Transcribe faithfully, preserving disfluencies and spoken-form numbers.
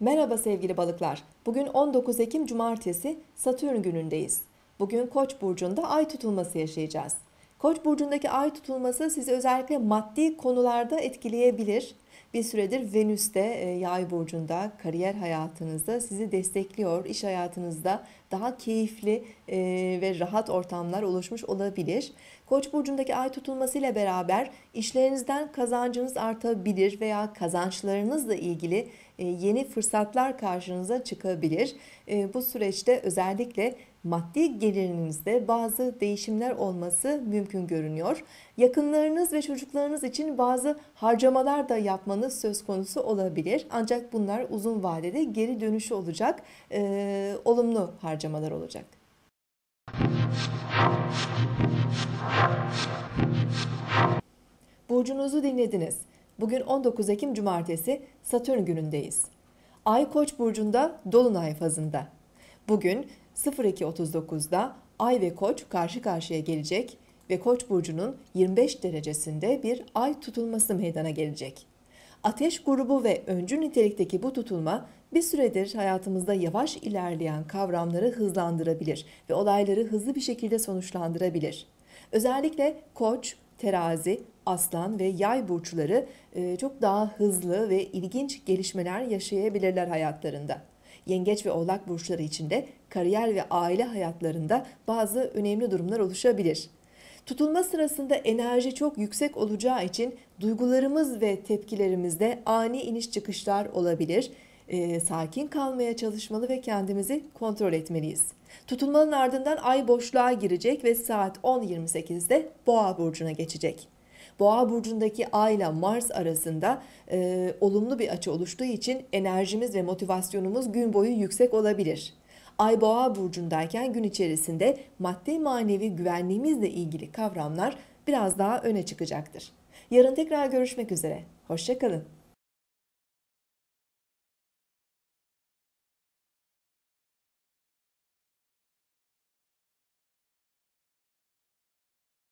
Merhaba sevgili balıklar. Bugün on dokuz Ekim Cumartesi, Satürn günündeyiz. Bugün Koç burcunda ay tutulması yaşayacağız. Koç burcundaki ay tutulması sizi özellikle maddi konularda etkileyebilir. Bir süredir Venüs de Yay burcunda, kariyer hayatınızda sizi destekliyor. İş hayatınızda daha keyifli ve rahat ortamlar oluşmuş olabilir. Koç burcundaki ay tutulmasıyla beraber işlerinizden kazancınız artabilir veya kazançlarınızla ilgili yeni fırsatlar karşınıza çıkabilir. Bu süreçte özellikle maddi gelirinizde bazı değişimler olması mümkün görünüyor. Yakınlarınız ve çocuklarınız için bazı harcamalar da yapmanız söz konusu olabilir. Ancak bunlar uzun vadede geri dönüşü olacak, e, olumlu harcamalar olacak. Burcunuzu dinlediniz. Bugün on dokuz Ekim Cumartesi, Satürn günündeyiz. Ay Koç burcunda, dolunay fazında. Bugün sıfır iki otuz dokuzda Ay ve Koç karşı karşıya gelecek ve Koç burcunun yirmi beş derecesinde bir ay tutulması meydana gelecek. Ateş grubu ve öncü nitelikteki bu tutulma bir süredir hayatımızda yavaş ilerleyen kavramları hızlandırabilir ve olayları hızlı bir şekilde sonuçlandırabilir. Özellikle Koç, Terazi, Aslan ve Yay burçları çok daha hızlı ve ilginç gelişmeler yaşayabilirler hayatlarında. Yengeç ve Oğlak burçları için de kariyer ve aile hayatlarında bazı önemli durumlar oluşabilir. Tutulma sırasında enerji çok yüksek olacağı için duygularımız ve tepkilerimizde ani iniş çıkışlar olabilir. E, sakin kalmaya çalışmalı ve kendimizi kontrol etmeliyiz. Tutulmanın ardından ay boşluğa girecek ve saat on yirmi sekizde Boğa burcuna geçecek. Boğa burcundaki Ay ile Mars arasında e, olumlu bir açı oluştuğu için enerjimiz ve motivasyonumuz gün boyu yüksek olabilir. Ay Boğa burcundayken gün içerisinde maddi manevi güvenliğimizle ilgili kavramlar biraz daha öne çıkacaktır. Yarın tekrar görüşmek üzere. Hoşça kalın.